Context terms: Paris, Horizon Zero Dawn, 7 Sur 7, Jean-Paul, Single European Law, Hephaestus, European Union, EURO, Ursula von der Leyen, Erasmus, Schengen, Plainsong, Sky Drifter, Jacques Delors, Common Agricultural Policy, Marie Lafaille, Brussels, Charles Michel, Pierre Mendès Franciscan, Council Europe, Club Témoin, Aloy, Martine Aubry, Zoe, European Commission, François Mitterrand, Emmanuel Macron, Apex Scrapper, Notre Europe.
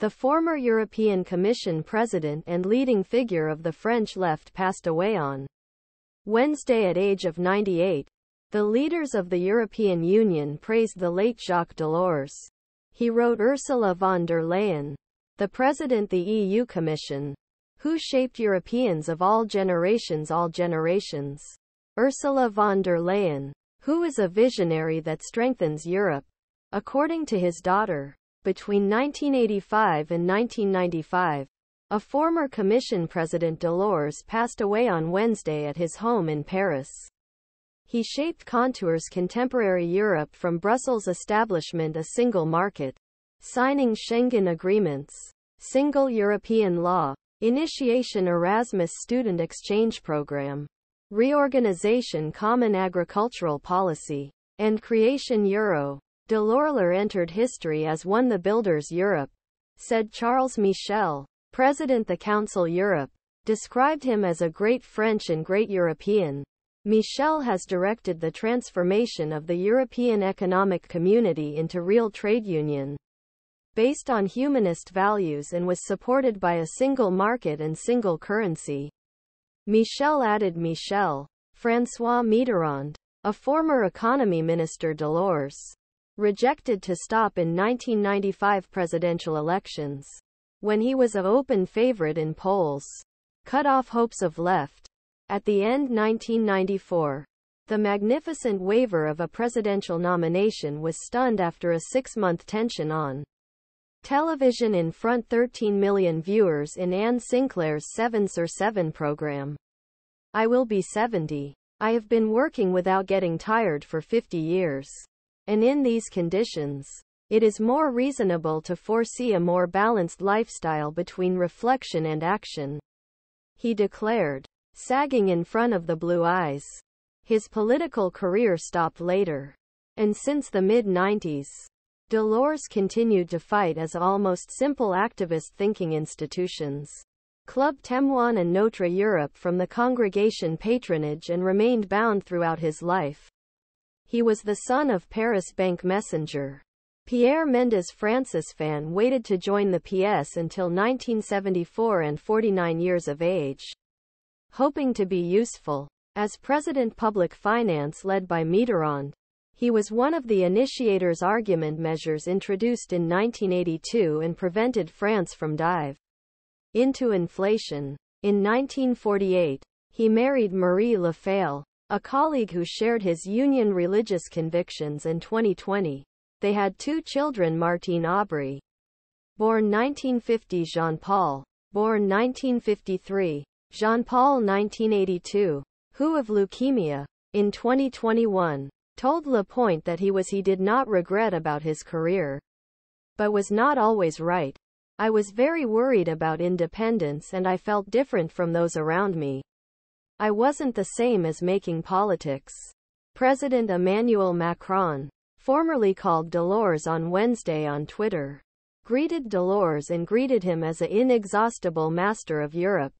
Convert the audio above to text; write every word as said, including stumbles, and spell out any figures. The former European Commission president and leading figure of the French left passed away on Wednesday at age of ninety-eight. The leaders of the European Union praised the late Jacques Delors. He wrote Ursula von der Leyen, the president of the E U Commission, who shaped Europeans of all generations all generations. Ursula von der Leyen, who is a visionary that strengthens Europe. According to his daughter, between nineteen eighty-five and nineteen ninety-five, a former Commission President Delors passed away on Wednesday at his home in Paris. He shaped contours contemporary Europe from Brussels establishment a single market, signing Schengen agreements, single European law, initiation Erasmus student exchange program, reorganization common agricultural policy, and creation EURO. Delors entered history as one the builders Europe, said Charles Michel, president the Council Europe, described him as a great French and great European. Michel has directed the transformation of the European Economic Community into real trade union, based on humanist values and was supported by a single market and single currency. Michel added Michel, François Mitterrand, a former economy minister Delors, rejected to stop in nineteen ninety-five presidential elections, when he was an open favorite in polls, cut off hopes of left. At the end nineteen ninety-four, the magnificent waiver of a presidential nomination was stunned after a six-month tension on television in front thirteen million viewers in Anne Sinclair's seven sur seven program. I will be seventy. I have been working without getting tired for fifty years. And in these conditions, it is more reasonable to foresee a more balanced lifestyle between reflection and action, he declared, sagging in front of the blue eyes. His political career stopped later. And since the mid nineties, Delors continued to fight as almost simple activist thinking institutions, Club Témoin and Notre Europe from the congregation patronage and remained bound throughout his life. He was the son of Paris bank messenger Pierre Mendès Franciscan, waited to join the P S until nineteen seventy-four and forty-nine years of age, hoping to be useful. As president public finance led by Mitterrand, he was one of the initiators argument measures introduced in nineteen eighty-two and prevented France from dive into inflation. In nineteen forty-eight, he married Marie Lafaille, a colleague who shared his union religious convictions. In twenty twenty, they had two children, Martine Aubry, born nineteen fifty, Jean-Paul, born nineteen fifty-three, Jean-Paul nineteen eighty-two, who of leukemia. In twenty twenty-one, told Le Point that he was he did not regret about his career, but was not always right. I was very worried about independence and I felt different from those around me. I wasn't the same as making politics. President Emmanuel Macron, formerly called Delors on Wednesday on Twitter, greeted Delors and greeted him as an inexhaustible master of Europe.